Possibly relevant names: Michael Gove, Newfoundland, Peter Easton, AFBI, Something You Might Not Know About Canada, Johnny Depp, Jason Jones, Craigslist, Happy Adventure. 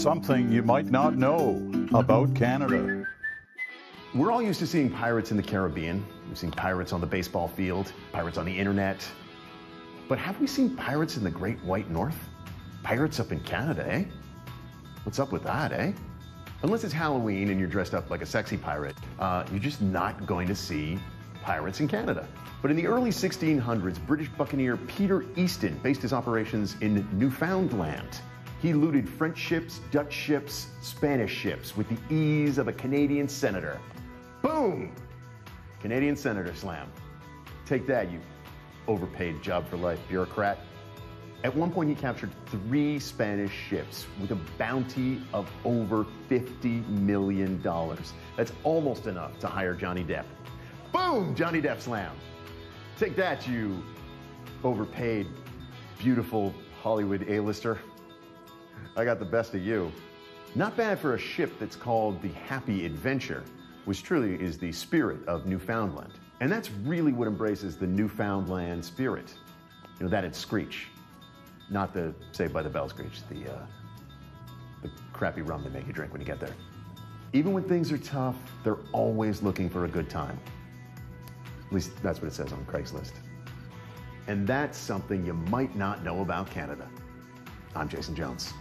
something you might not know about Canada. We're all used to seeing pirates in the Caribbean. We've seen pirates on the baseball field, pirates on the internet. But have we seen pirates in the Great White North? Pirates up in Canada, eh? What's up with that, eh? Unless it's Halloween and you're dressed up like a sexy pirate, you're just not going to see pirates in Canada. But in the early 1600s, British buccaneer Peter Easton based his operations in Newfoundland. He looted French ships, Dutch ships, Spanish ships with the ease of a Canadian senator. Boom! Canadian senator slam. Take that, you overpaid job-for-life bureaucrat. At one point, he captured 3 Spanish ships with a bounty of over $50 million. That's almost enough to hire Johnny Depp. Boom! Johnny Depp slam. Take that, you overpaid, beautiful Hollywood A-lister. I got the best of you. Not bad for a ship that's called the Happy Adventure, which truly is the spirit of Newfoundland. And that's really what embraces the Newfoundland spirit. You know, that and Screech. Not the Saved by the Bell Screech, the crappy rum they make you drink when you get there. Even when things are tough, they're always looking for a good time. At least that's what it says on Craigslist. And that's something you might not know about Canada. I'm Jason Jones.